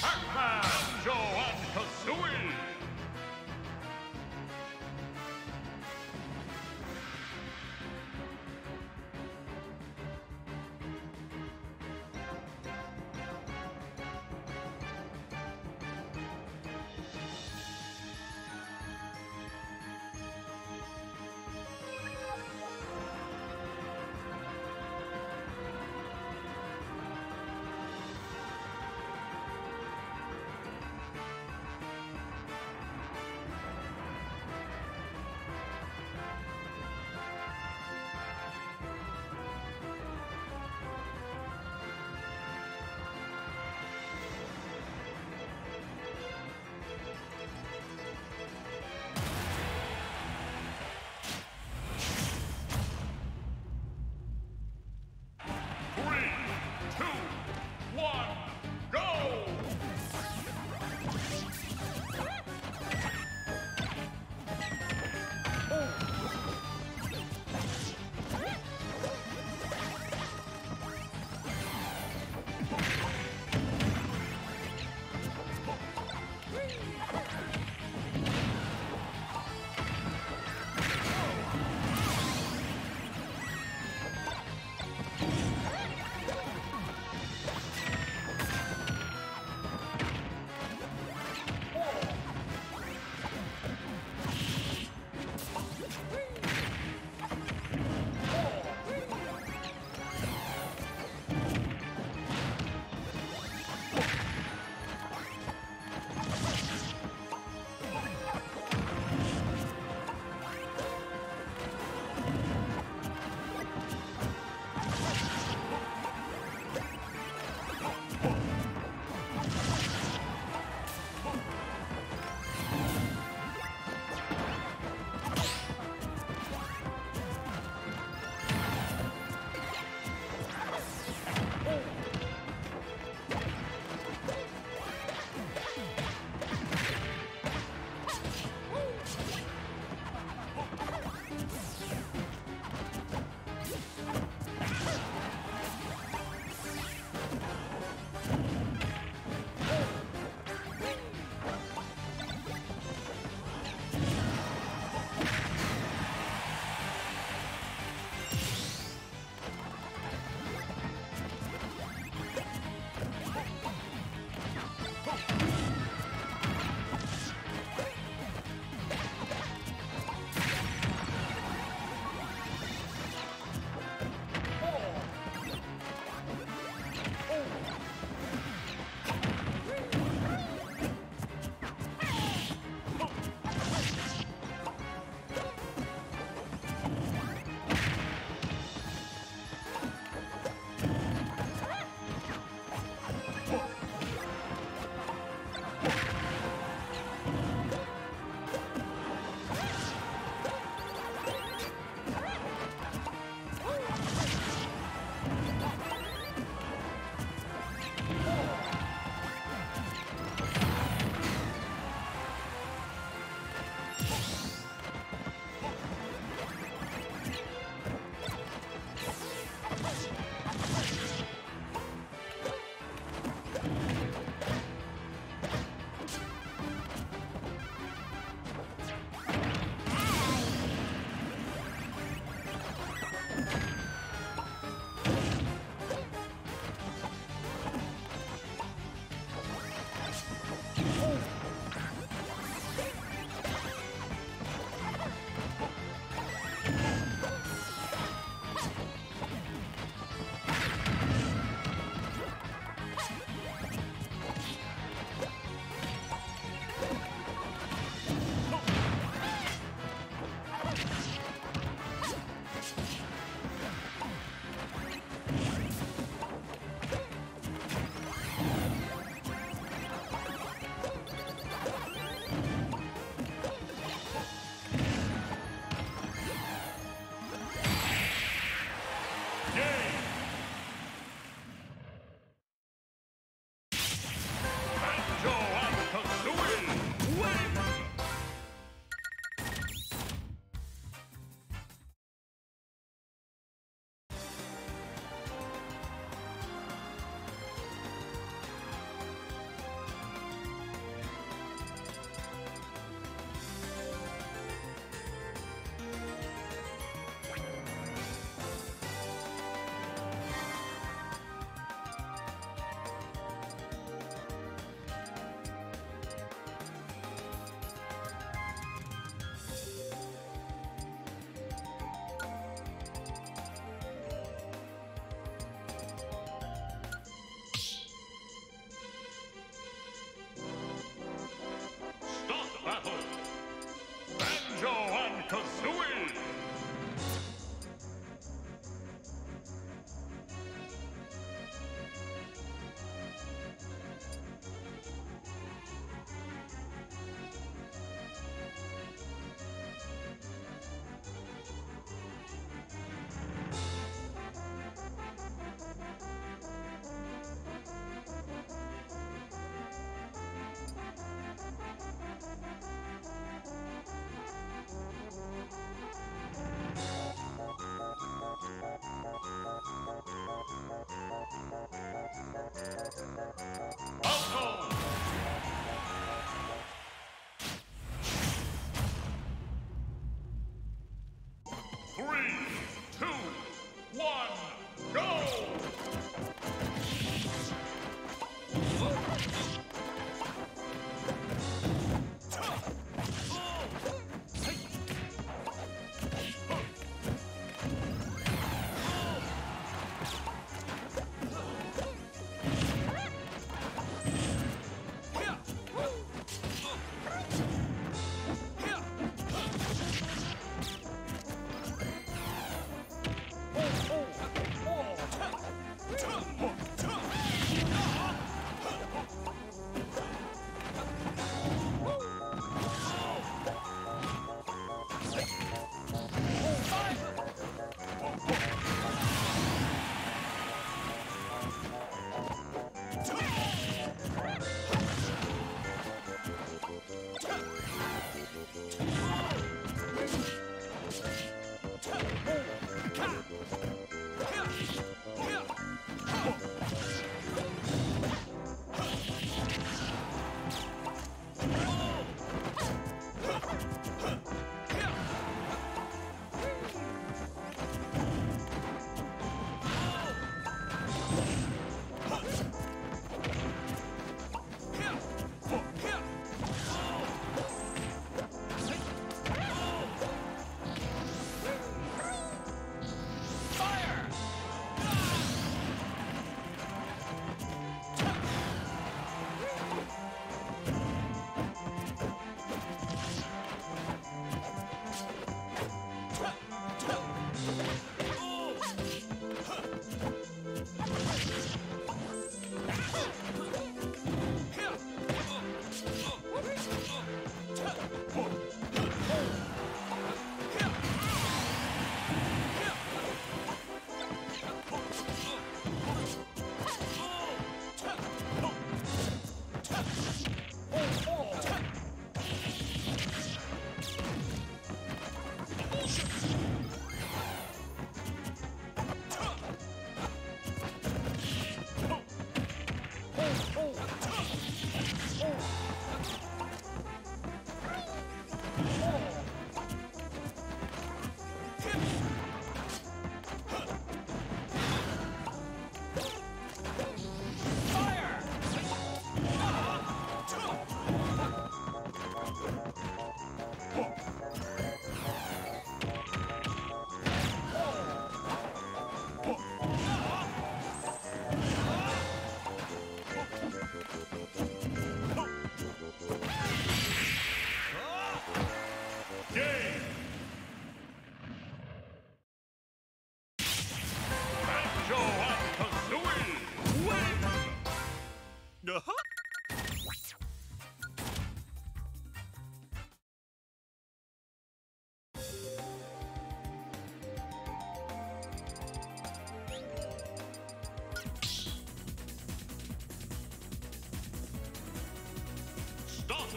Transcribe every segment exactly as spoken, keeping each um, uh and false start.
Pac-Man, Banjo and Kazooie!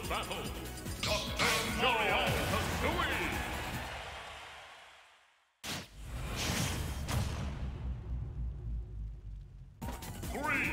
Battle the Banjo and Kazooie! You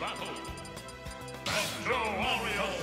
battle. Banjo Warriors.